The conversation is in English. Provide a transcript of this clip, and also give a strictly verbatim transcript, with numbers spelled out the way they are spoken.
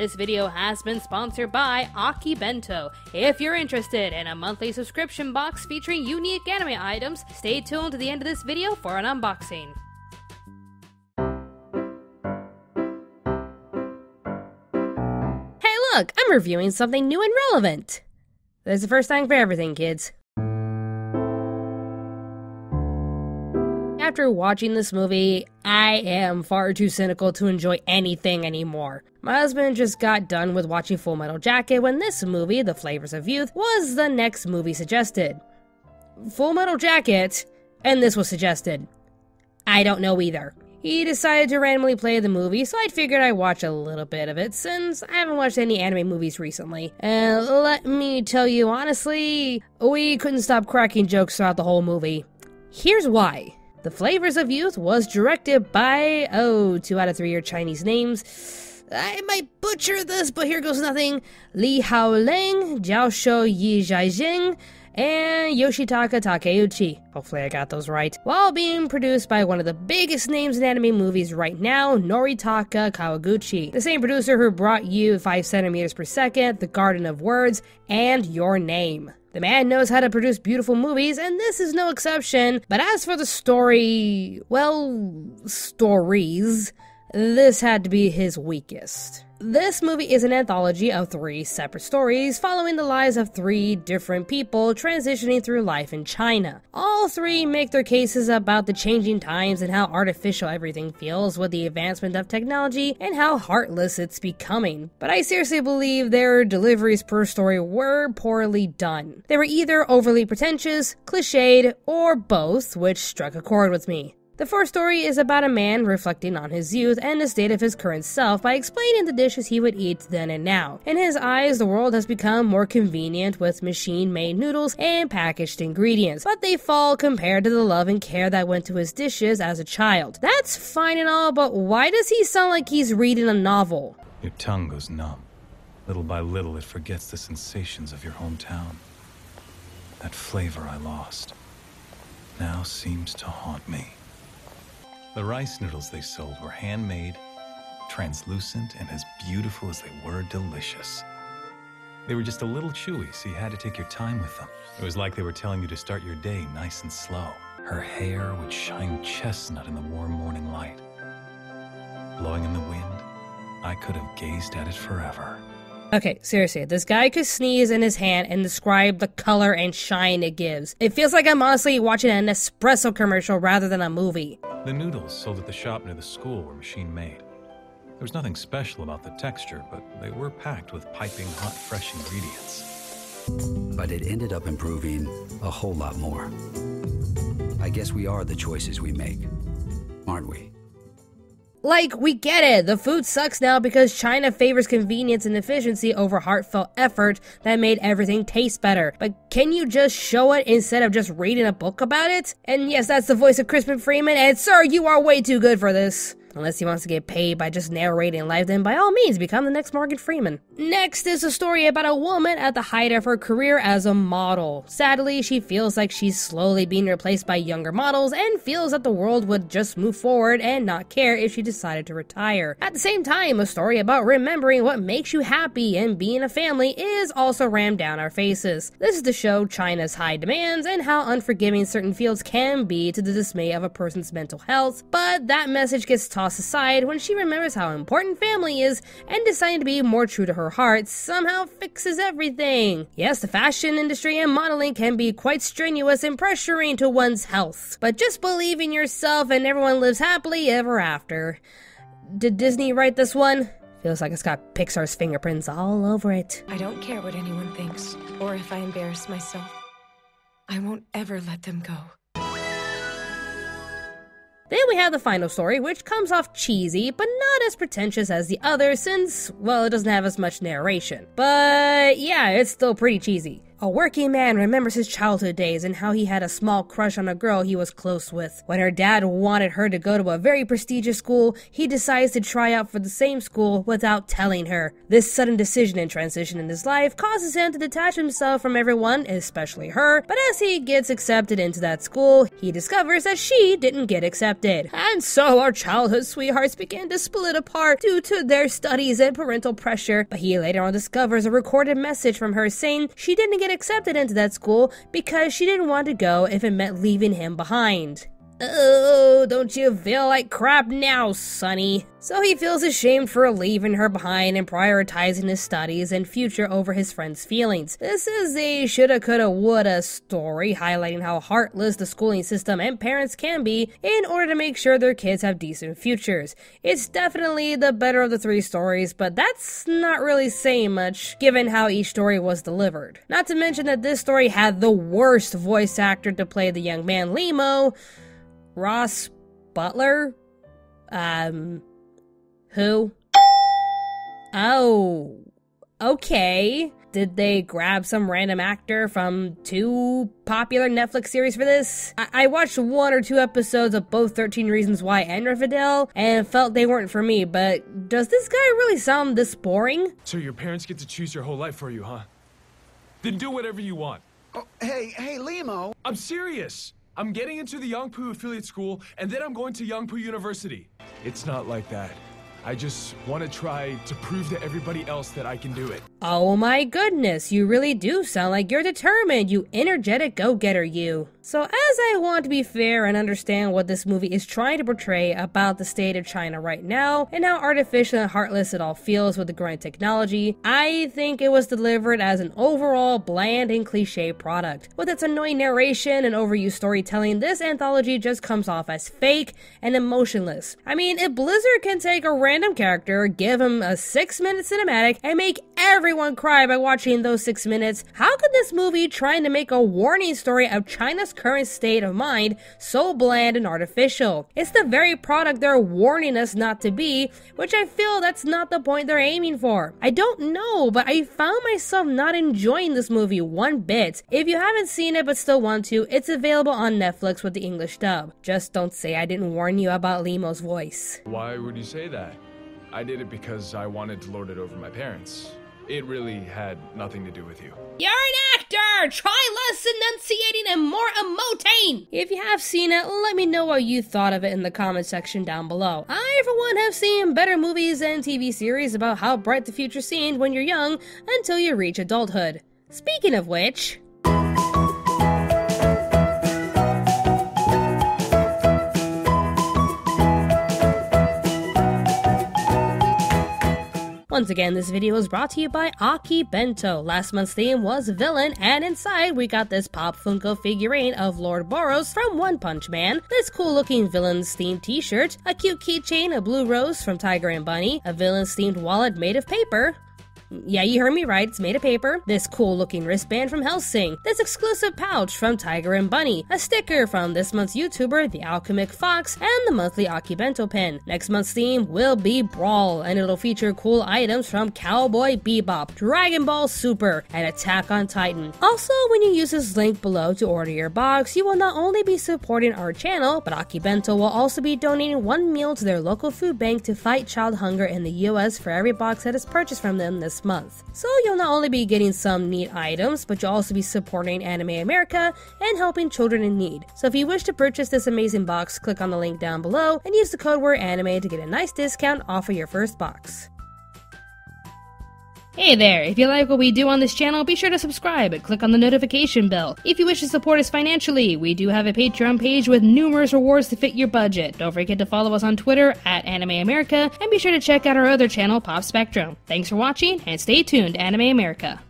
This video has been sponsored by Akibento. If you're interested in a monthly subscription box featuring unique anime items, stay tuned to the end of this video for an unboxing. Hey look, I'm reviewing something new and relevant. There's a first time for everything, kids. After watching this movie, I am far too cynical to enjoy anything anymore. My husband just got done with watching Full Metal Jacket when this movie, The Flavors of Youth, was the next movie suggested. Full Metal Jacket, and this was suggested. I don't know either. He decided to randomly play the movie, so I figured I'd watch a little bit of it since I haven't watched any anime movies recently. And let me tell you honestly, we couldn't stop cracking jokes throughout the whole movie. Here's why. The Flavors of Youth was directed by, oh, two out of three are Chinese names. I might butcher this, but here goes nothing. Li Hao Leng, Jiao Shou Yi Zhaijing, and Yoshitaka Takeuchi. Hopefully I got those right. While being produced by one of the biggest names in anime movies right now, Noritaka Kawaguchi. The same producer who brought you five centimeters per second, The Garden of Words, and Your Name. The man knows how to produce beautiful movies, and this is no exception, but as for the story, well, stories, this had to be his weakest. This movie is an anthology of three separate stories following the lives of three different people transitioning through life in China. All three make their cases about the changing times and how artificial everything feels with the advancement of technology and how heartless it's becoming. But I seriously believe their deliveries per story were poorly done. They were either overly pretentious, cliched, or both, which struck a chord with me. The first story is about a man reflecting on his youth and the state of his current self by explaining the dishes he would eat then and now. In his eyes, the world has become more convenient with machine-made noodles and packaged ingredients, but they fall compared to the love and care that went to his dishes as a child. That's fine and all, but why does he sound like he's reading a novel? Your tongue goes numb. Little by little, it forgets the sensations of your hometown. That flavor I lost now seems to haunt me. The rice noodles they sold were handmade, translucent, and as beautiful as they were delicious. They were just a little chewy, so you had to take your time with them. It was like they were telling you to start your day nice and slow. Her hair would shine chestnut in the warm morning light. Blowing in the wind, I could have gazed at it forever. Okay, seriously, this guy could sneeze in his hand and describe the color and shine it gives. It feels like I'm honestly watching an Nespresso commercial rather than a movie. The noodles sold at the shop near the school were machine-made. There was nothing special about the texture, but they were packed with piping hot, fresh ingredients. But it ended up improving a whole lot more. I guess we are the choices we make, aren't we? Like, we get it, the food sucks now because China favors convenience and efficiency over heartfelt effort that made everything taste better. But can you just show it instead of just reading a book about it? And yes, that's the voice of Crispin Freeman, and sir, you are way too good for this. Unless he wants to get paid by just narrating life, then by all means, become the next Morgan Freeman. Next is a story about a woman at the height of her career as a model. Sadly, she feels like she's slowly being replaced by younger models and feels that the world would just move forward and not care if she decided to retire. At the same time, a story about remembering what makes you happy and being a family is also rammed down our faces. This is to show China's high demands and how unforgiving certain fields can be to the dismay of a person's mental health, but that message gets taught aside when she remembers how important family is and deciding to be more true to her heart somehow fixes everything. Yes, the fashion industry and modeling can be quite strenuous and pressuring to one's health, but just believe in yourself and everyone lives happily ever after. Did Disney write this one? Feels like it's got Pixar's fingerprints all over it. I don't care what anyone thinks, or if I embarrass myself. I won't ever let them go. Then we have the final story, which comes off cheesy, but not as pretentious as the other since, well, it doesn't have as much narration. But yeah, it's still pretty cheesy. A working man remembers his childhood days and how he had a small crush on a girl he was close with. When her dad wanted her to go to a very prestigious school, he decides to try out for the same school without telling her. This sudden decision and transition in his life causes him to detach himself from everyone, especially her, but as he gets accepted into that school, he discovers that she didn't get accepted. And so our childhood sweethearts began to split apart due to their studies and parental pressure, but he later on discovers a recorded message from her saying she didn't get accepted into that school because she didn't want to go if it meant leaving him behind. Oh, don't you feel like crap now, Sonny? So he feels ashamed for leaving her behind and prioritizing his studies and future over his friend's feelings. This is a shoulda, coulda, woulda story highlighting how heartless the schooling system and parents can be in order to make sure their kids have decent futures. It's definitely the better of the three stories, but that's not really saying much given how each story was delivered. Not to mention that this story had the worst voice actor to play the young man Limo, Ross Butler? Um, who? Oh, okay. Did they grab some random actor from two popular Netflix series for this? I, I watched one or two episodes of both thirteen Reasons Why and Riverdale and felt they weren't for me, but does this guy really sound this boring? So your parents get to choose your whole life for you, huh? Then do whatever you want. Oh, hey, hey, Limo. I'm serious. I'm getting into the Yangpu affiliate school, and then I'm going to Yangpu University. It's not like that. I just want to try to prove to everybody else that I can do it. Oh my goodness, you really do sound like you're determined, you energetic go-getter you. So as I want to be fair and understand what this movie is trying to portray about the state of China right now, and how artificial and heartless it all feels with the growing technology, I think it was delivered as an overall bland and cliche product. With its annoying narration and overused storytelling, this anthology just comes off as fake and emotionless. I mean, if Blizzard can take a random character, give him a six minute cinematic, and make everyone cry by watching those six minutes, how could this movie trying to make a warning story of China's current state of mind so bland and artificial? It's the very product they're warning us not to be, which I feel that's not the point they're aiming for. I don't know, but I found myself not enjoying this movie one bit. If you haven't seen it but still want to, it's available on Netflix with the English dub. Just don't say I didn't warn you about Limo's voice. Why would you say that? I did it because I wanted to lord it over my parents. It really had nothing to do with you. You're an actor! Try less enunciating and more emoting! If you have seen it, let me know what you thought of it in the comment section down below. I, for one, have seen better movies and T V series about how bright the future seemed when you're young until you reach adulthood. Speaking of which... Once again, this video is brought to you by Akibento. Last month's theme was villain, and inside we got this Pop Funko figurine of Lord Boros from One Punch Man, this cool looking villain's themed t-shirt, a cute keychain of blue rose from Tiger and Bunny, a villain's themed wallet made of paper. Yeah, you heard me right, it's made of paper. This cool looking wristband from Helsing. This exclusive pouch from Tiger and Bunny. A sticker from this month's YouTuber, The Alchemic Fox, and the monthly Akibento pin. Next month's theme will be Brawl, and it'll feature cool items from Cowboy Bebop, Dragon Ball Super, and Attack on Titan. Also, when you use this link below to order your box, you will not only be supporting our channel, but Akibento will also be donating one meal to their local food bank to fight child hunger in the U S for every box that is purchased from them this month. So you'll not only be getting some neat items, but you'll also be supporting Anime America and helping children in need. So if you wish to purchase this amazing box, click on the link down below and use the code word anime to get a nice discount off of your first box. Hey there, if you like what we do on this channel, be sure to subscribe and click on the notification bell. If you wish to support us financially, we do have a Patreon page with numerous rewards to fit your budget. Don't forget to follow us on Twitter at Anime America, and be sure to check out our other channel, Pop Spectrum. Thanks for watching, and stay tuned, Anime America.